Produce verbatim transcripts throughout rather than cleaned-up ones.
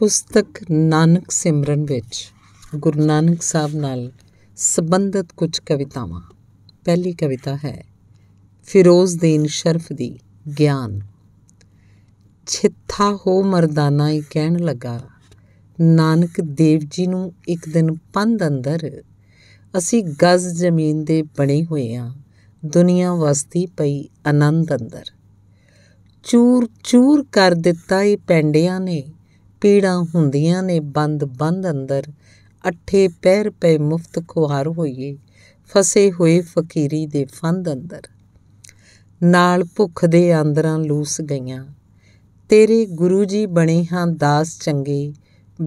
पुस्तक नानक सिमरन विच गुरु नानक साहब नाल संबंधित कुछ कवितावां। पहली कविता है फिरोज दीन शर्फ दी ज्ञान। छिथा हो मरदाना ही कहन लगा, नानक देव जी नूं एक दिन पंध अंदर। असी गज जमीन दे बने हुए आ, दुनिया वसदी पई आनंद अंदर। चूर चूर कर दिता ये पेंडिया ने, पीड़ा हुंदियां ने बंद बंद अंदर। अठे पैर पे मुफ्त खुआर होइए, फसे हुए फकीरी दे फंद अंदर। नाल भुख दे आंदरां लूस गईयां, तेरे गुरु जी बने हाँ दास चंगे।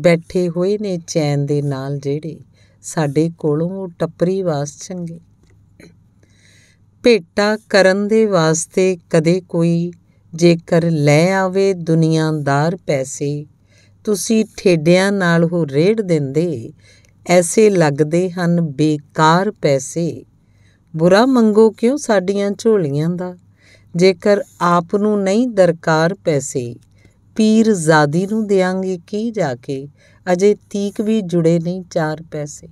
बैठे हुए ने चैन दे नाल जेड़े, साडे कोलों टपरी वास चंगे। भेटा करन दे वास्ते कदे कोई, जेकर लै आवे दुनियादार पैसे। तुसी ठेडियां नाल हो रेड़ देंदे, ऐसे लगदे हन बेकार पैसे। बुरा मंगो क्यों साडियां झोलियां दा, जेकर आप नू नहीं दरकार पैसे। पीर जादी नू देंगे की जाके, अजे तीक भी जुड़े नहीं चार पैसे।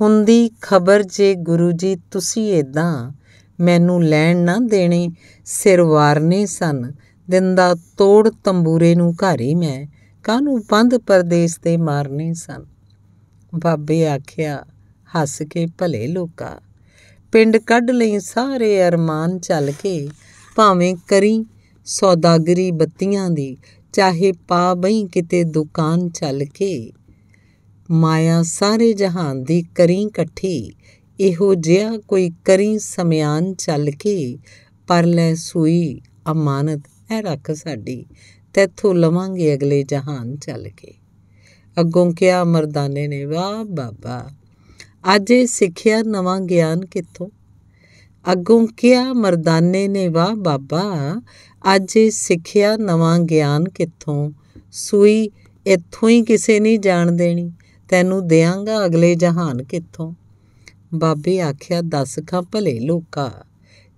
हुंदी खबर जे गुरु जी तुसी एदा, मैनू लैण ना देने सिरवारने सन। दिंदा तोड़ तंबूरे नू घारी मैं, कानू बंद परदेस ते मारने सन। बाबे आख्या हस के भले लोका, पिंड कढ़ लई सारे अरमान चल के। भावें करी सौदागरी बत्तियां दी, चाहे पा बई किते दुकान चल के। माया सारे जहान दी करी कट्ठी, इहो जिहा कोई करी समयान चल के। पर लै सूई अमानत ऐ रख साडी, तैथों लवांगे अगले जहान चल के। अगों क्या मरदाने ने, वाह बाबा अज ये सिक्ख्या नवा ज्ञान कितों। अगों क्या मरदाने ने, वाह बाबा अज ये सिक्ख्या नवा ज्ञान कितों। सूई इत्थों ही किसे नहीं जान देनी, तैनू देंगा अगले जहान कितों। बाबे आख्या दस खां भले लोका,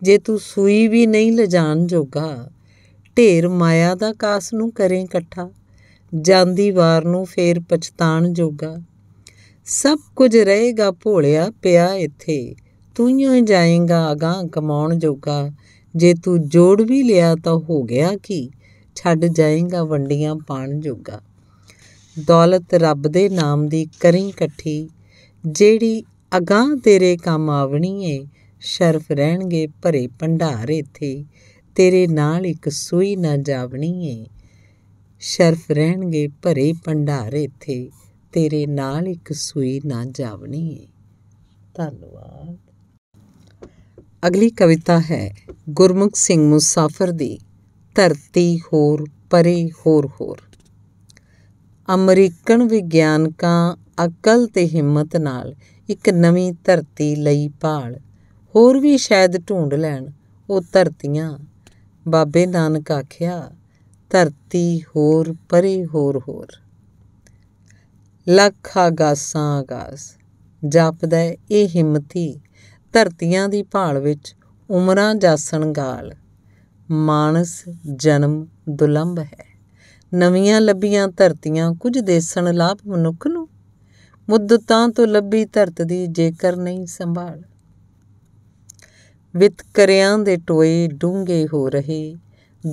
जे तू सूई भी नहीं लजान जोगा। ढेर माया दा कास नू करें कट्ठा, जांदी वार नू फेर पछताण जोगा। सब कुछ रहेगा भोलिया पिया इत्थे, तू ही जाएगा अगां कमाउण जोगा। जे तू जोड़ भी लिया तो हो गया कि, छड्ड जाएगा वंडियां पाण जोगा। दौलत रब दे नाम दी करीं कट्ठी, जेड़ी अगां तेरे काम आवणी है। शर्फ रहणगे भरे भंडार इत्थे, तेरे नाल एक सूई ना जावणी है। शर्फ रहणगे भरे भंडार इत्थे, तेरे नाल एक सूई ना जावनी है। धन्यवाद। अगली कविता है गुरमुख सिंह मुसाफिर दी धरती होर परे होर होर। अमरीकन विग्यानकां अकल ते हिम्मत नाल एक नवीं धरती लई भाल। होर भी शायद ढूंढ लैण ओह धरतियां। बाबे नानक आख्या धरती होर परे होर होर। लख आगासां आगास जापदा ए हिम्मती, धरतियां दी भाल विच उमरां जासण गाल। मानस जन्म दुलंभ है, नवीं लभियां धरतियां कुछ देसण लाभ मनुख नूं। मुद्दतां तो लभी धरत दी जेकर नहीं संभाल। वितकरियां दे टोए डूंघे हो रहे,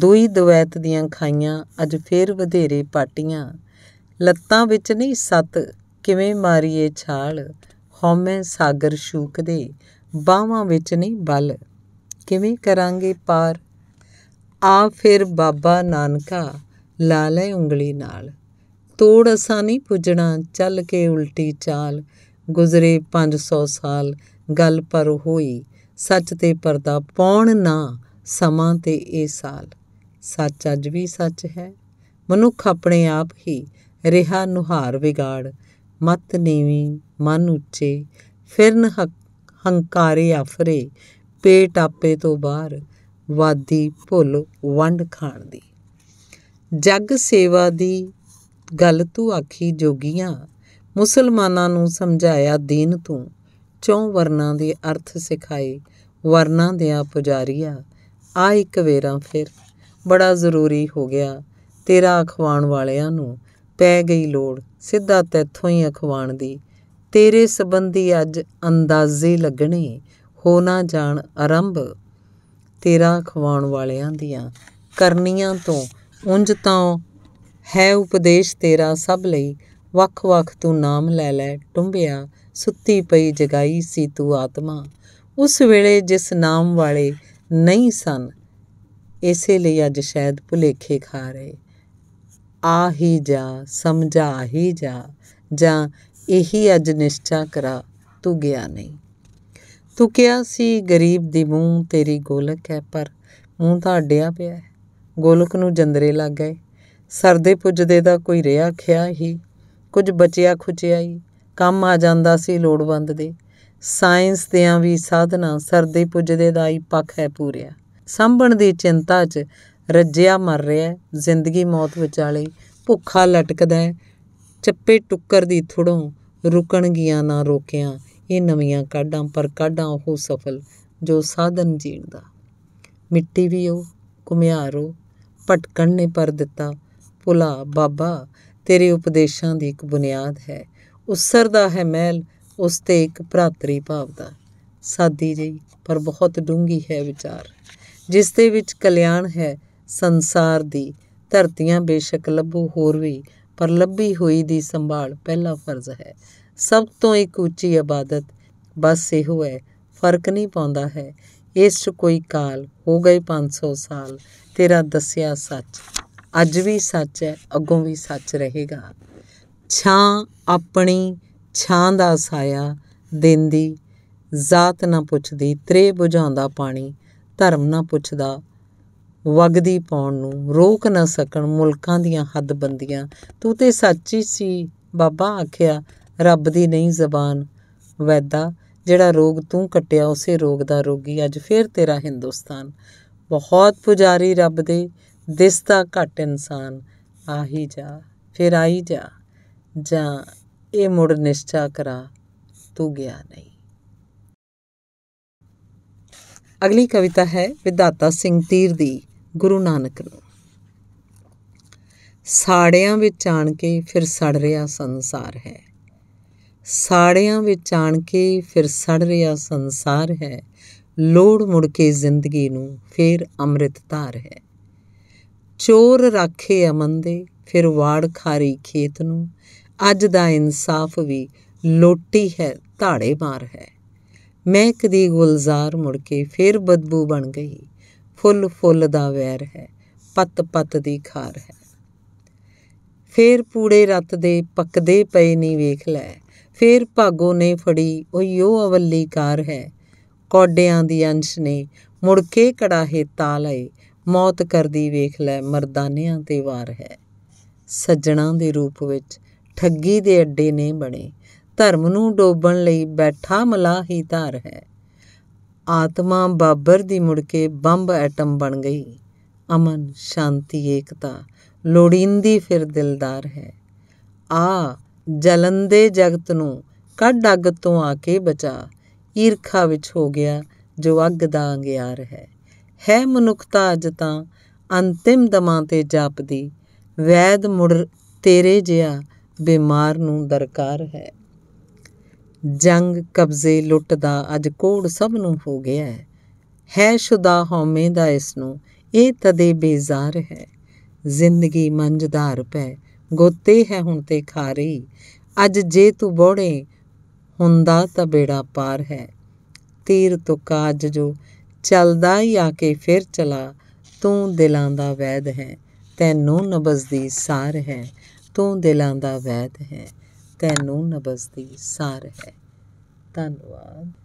दूई दुवैत दियां खाइयां अज फेर वधेरे पाटियां। लत्तां विच नहीं सत किवें मारीए छाल, हौमें सागर शूकदे बाहवां विच नहीं बल। किवें करांगे पार, आ फिर बाबा नानका ला लै उंगली नाल। तोड़ असां नहीं पुजणा चल के उल्टी चाल। गुजरे पाँच सौ साल गल पर होई, सच ते परदा पाउण ना समां ते ए साल। सच अज भी सच है, मनुख अपने आप ही रिहा नुहार बिगाड़। मत नीवीं मन उच्चे फिरन हक हंकारे आफरे, पेट आपे तो बाहर वादी भुल वंड खाण दी। जग सेवा दी गल तू आखी जोगियां, मुसलमानां नूं समझाया दीन तू। चौं वरना दे अर्थ सिखाए वरना दिया पुजारिया। आ एक वेरा फिर बड़ा जरूरी हो गया, तेरा अखवाण वालियां नू पै गई लोड़ सीधा तैथों ही अखवाण दी। तेरे संबंधी अज अंदाजे लगने हो ना जान आरंभ। तेरा अखवाण वालियां दियां करनियां तो उंज तां है उपदेश तेरा सब लई वख वख तू नाम लै लै टुंबिया। सुत्ती पई जगाई सी तू आत्मा उस वेले जिस नाम वाले नहीं सन। इसे लिए अज शायद भुलेखे खा रहे। आ ही जा समझा ही जा जा यही अज निश्चा करा तू गया नहीं। तू क्या सी गरीब दी मूँह तेरी गोलक है पर मूँह तो अड्डिया पिया है। गोलक नूं जंदरे लग गए। सरदे पुजदे दा कोई रिहा खिया ही कुछ बचिया खुचिया ही काम आ जांदा सी लोड़वंद दे। साइंस दियां भी साधना सरदे पुजदे दा ही पख है पूरिया। संभण दी चिंता च रज्जिया मर रिहा है। जिंदगी मौत विचाले भुखा लटकदा है। चप्पे टुक्कर दी थुड़ों रुकण गियां ना रोकियां। ये नवियां काढां पर काढां ओह सफल जो साधन जीण दा। मिट्टी भी हो घुमियारो भटकण ने पर दिता भुला। बाबा तेरे उपदेशों की एक बुनियाद है। उसरदा है महल उसते एक भरातरी भाव दा। सादी जी पर बहुत डूंगी है विचार जिसते विच कल्याण है संसार दी। धरतियां बेशक लभो होर भी पर लभी हुई दी संभाल पहला फर्ज है। सब तो एक ऊँची इबादत बस इहो है फर्क नहीं पाता है। इस कोई काल हो गए पाँच सौ साल। तेरा दसिया सच अज भी सच है अगों भी सच रहेगा। छां अपनी छां दा साया देंदी जात ना पुछदी। त्रे बुझांदा पानी धर्म ना पुछदा। वगदी पाउण नूं रोक ना सकण मुल्कां दियां हदबंदियां। तू ते सच ही सी बाबा आखिया रब दी नहीं जबान। वैदा जिहड़ा रोग तू कट्टिया उसे रोग दा रोगी अज फिर तेरा हिंदुस्तान। बहुत पुजारी रब दे दिसदा घट इंसान। आ ही जा फिर आई जा जा ये मुड़ निश्चा करा तू गया नहीं। अगली कविता है विधाता सिंह तीर दी गुरु नानक नूं। साड़ियां विच आण के फिर सड़ रिहा संसार है। साड़ियां विच आण के फिर सड़ रिहा संसार है। लोड़ मुड़ के जिंदगी नूं फिर अमृत धार है। चोर राखे अमन दे फिर वाड़ खारी खेत नूं। अज दा इंसाफ भी लोटी है धाड़े मार है। महकदी गुलजार मुड़ के फिर बदबू बन गई। फुल फुल दा वैर है पत पत दी खार है। फिर पूड़े रत दे पकदे पे नहीं वेख लै। फिर भागो ने फड़ी ओयो अवली कार है। कौडियां दी अंश ने मुड़ के कड़ाहे ता लए। मौत कर दी वेख लै मरदानिया ते वार है। सज्जणा दे रूप विच ठगी दे अड्डे ने बने। धर्म नूं डोबण लई बैठा मलाही धार है। आत्मा बाबर दी मुड़ के बंब एटम बन गई। अमन शांति एकता लोड़ींदी फिर दिलदार है। आ जलंदे जगत नूं कढ अग तों आके बचा। ईरखा विच हो गया जो अग दा अंगियार है। है मनुखता अज तां अंतिम दमां ते जापदी। वैद मुड़ तेरे जिहा बीमार नूं दरकार है। जंग कब्जे लुट दा अज कोड़ सब नूं हो गया है। है शुदा हौमे दा इस नूं ये तदे बेजार है। जिंदगी मंझधार पै गोते है हुण ते खारी। अज जे तू बोड़े हुंदा तां बेड़ा पार है। तीर तो काज जो चलदा ही आके फिर चला। तू दिलां दा वैद है तैनू नबजदी सार है। तू दिलां दा वैद है तैनू नबजदी सार है। धन्नवाद।